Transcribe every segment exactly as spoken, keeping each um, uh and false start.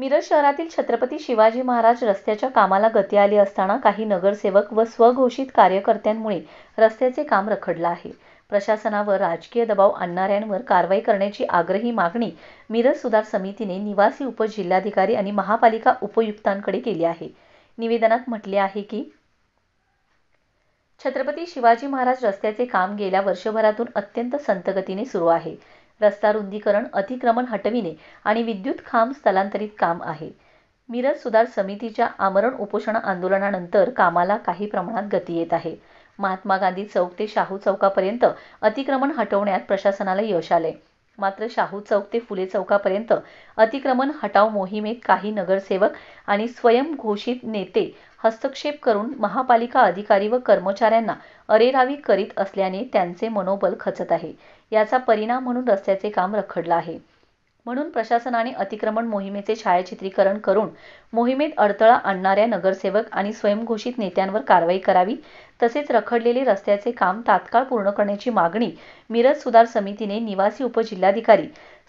मिरज शहरातील छत्रपती शिवाजी महाराज रस्त्याच्या कामाला गती आली असताना काही नगरसेवक व स्वघोषित कार्यकर्त्यांमुळे रस्त्याचे काम रखडले आहे। प्रशासनावर राजकीय दबाव आणणाऱ्यांवर कारवाई करण्याची आग्रही मागणी मिरज सुधार समितीने निवासी उपजिल्हाधिकारी आणि महापालिका उपयुक्तांकडे केली आहे। निवेदनात म्हटले आहे की छत्रपती शिवाजी महाराज रस्त्याचे काम गेल्या वर्षभरातून अत्यंत संथगतीने सुरू आहे। रस्ता रुंदीकरण, अतिक्रमण हटविणे आणि विद्युत खांब स्थलांतरित काम आहे। मिरज सुधार समितीच्या आमरण उपोषण आंदोलनानंतर कामाला काही प्रमाणात गती येत आहे। महात्मा गांधी चौक ते शाहू चौकापर्यंत अतिक्रमण हटवण्यात प्रशासनाला यश आले, मात्र शाहू चौक ते फुले चौकापर्यंत अतिक्रमण हटाव मोहिमेत काही नगरसेवक आणि स्वयंघोषित नेते हस्तक्षेप करून महापालिका अधिकारी व कर्मचाऱ्यांना अरेरावी करीत असल्याने त्यांचे मनोबल खचत आहे। याचा परिणाम म्हणून रस्त्याचे काम रखडले आहे। म्हणून प्रशासनाने अतिक्रमण मोहिमेचे छायाचित्रीकरण करून मोहिमेत अडथळा आणणाऱ्या नगरसेवक आणि स्वयंघोषित नेत्यांवर कारवाई करावी, तसेच रखडलेले रस्त्याचे काम तात्काळ पूर्ण करण्याची मागणी मिरज सुधार समितीने निवासी उपजिल्हाधिकारी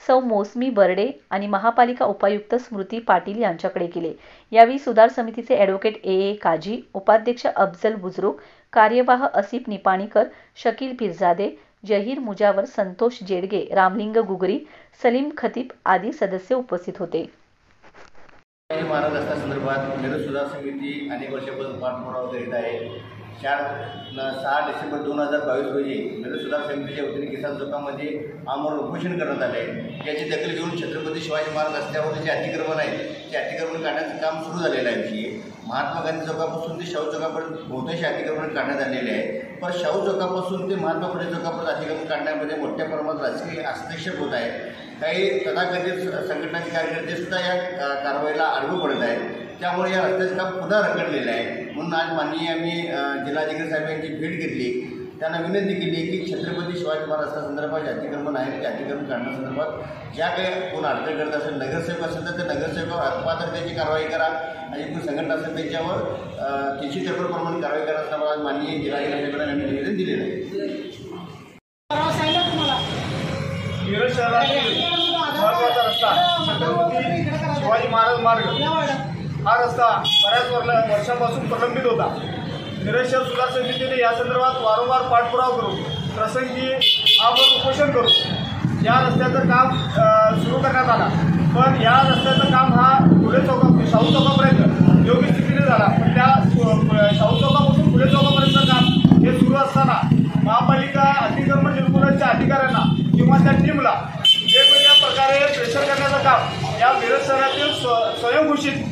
सौ मौसमी वरडे आणि महापालिका उपायुक्त स्मृती पाटील यांच्याकडे केले। यावेळी सुधार समितीचे ॲडव्होकेट ए काजी, उपाध्यक्ष अफजल बुज्रूक, कार्यवाह आसिफ निपाणीकर, शकील फिरजादे, जहीर मुजावर, संतोष जेडगे, रामलिंग गुगरी, सलीम खतीब आदी सदस्य उपस्थित होते। महाराज रस्ता संदर्भात मिरज सुधार समिती अनेक वर्षापासून पाठपुरावा करीत आहे। चार सहा डिसेंबर दोन हजार बावीस रोजी मिरज सुधार समितीच्या वतीने किसान चौकामध्ये आमरण उपोषण करण्यात आले आहे। याची दखल घेऊन छत्रपती शिवाजी महाराज रस्त्यावर जे अतिक्रमण आहे ते अतिक्रमण काढण्याचं काम सुरू झालेलं आहे। महात्मा गांधी चौकापासून ते शाहू चौकापर्यंत बहुतांश अतिक्रमण काढण्यात आलेले आहे, पण शाहू चौकापासून ते महात्मा फुले चौकापर्यंत अतिक्रमण काढण्यामध्ये मोठ्या प्रमाणात राजकीय हस्तक्षेप होत आहे। काही तथाकथित संघटनांचे कार्यकर्ते सुद्धा या कारवाईला आडवे पडत आहेत, त्यामुळे या रस्त्याचं काम पुन्हा रखडलेलं आहे। म्हणून आज माननीय आम्ही जिल्हाधिकारी साहेबांची भेट घेतली, त्यांना विनंती केली की छत्रपती शिवाजी महाराजांच्या संदर्भात अतिक्रमण आहे, अतिक्रमण काढण्यासंदर्भात ज्या काही कोण अडचण करत असेल, नगरसेवक असेल तर त्या नगरसेवकावर अपात्रतेची कारवाई करा आणि कोण संघटना असेल त्यांच्यावर तिची तत्परप्रमाणे कारवाई करा असं आज माननीय जिल्हाधिकारी साहेबांना आम्ही निवेदन दिलेलं आहे। हा रस्ता बऱ्याच वर्ष वर्षापासून प्रलंबित होता। मिरज शहर सुधार समितीने या संदर्भात वारंवार पाठपुरावा करून प्रसंगी आमरण उपोषण करून या रस्त्याचं काम सुरू करण्यात आला, पण या रस्त्याचं काम हा फुले चौका शाहू चौकापर्यंत योग्य स्थितीने झाला, पण त्या शाहू चौकापासून फुले चौकापर्यंत काम हे सुरू असताना महापालिका अतिक्रमण निर्मूलनच्या अधिकाऱ्यांना किंवा त्या टीमला वेगवेगळ्या प्रकारे प्रेशर करण्याचं काम या मिरज शहरातील स्व स्वयंघोषित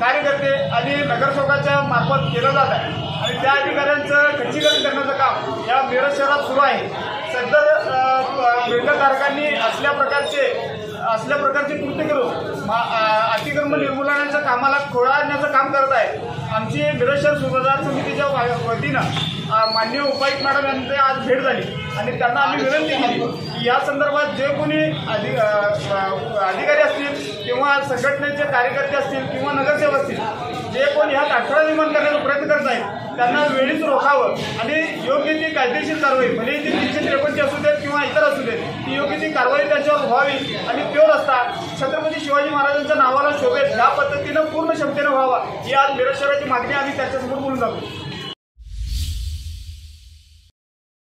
कार्यकर्ते आणि नगरसेवकाच्या मार्फत केलं जात आहे आणि त्या अधिकाऱ्यांचं खच्चीकरण करण्याचं काम या मिरज शहरात सुरू आहे। सदर बेंदरधारकांनी असल्या प्रकारचे असल्या प्रकारचे कृत्य करून अतिक्रम निर्मूलनाच्या कामाला खोळा आणण्याचं काम करत आहे। आमची मिरज शहर सुधार समितीच्या वतीनं माननीय उपायुक्त मॅडम यांची आज भेट झाली आणि त्यांना आम्ही विनंती केली की या संदर्भात जे कोणी अधि अधिकारी असतील किंवा संघटनेचे कार्यकर्ते असतील किंवा नगरसेवक असतील, जे कोण ह्यात अडथळा निर्माण करण्याचा प्रयत्न करत आहेत त्यांना वेळीच रोखावं आणि योग्य ती कायदेशीर कारवाई, भले ती तीनशे त्रेपन्नची असू देत किंवा इतर असू देत, ती योग्य ती कारवाई त्यांच्यावर व्हावी आणि तो रस्ता छत्रपती शिवाजी महाराजांच्या नावाला शोभेत ह्या पद्धतीनं पूर्ण क्षमतेनं व्हावा ही आज मिरज शहराची मागणी आम्ही त्याच्यासमोर बोलून जातो।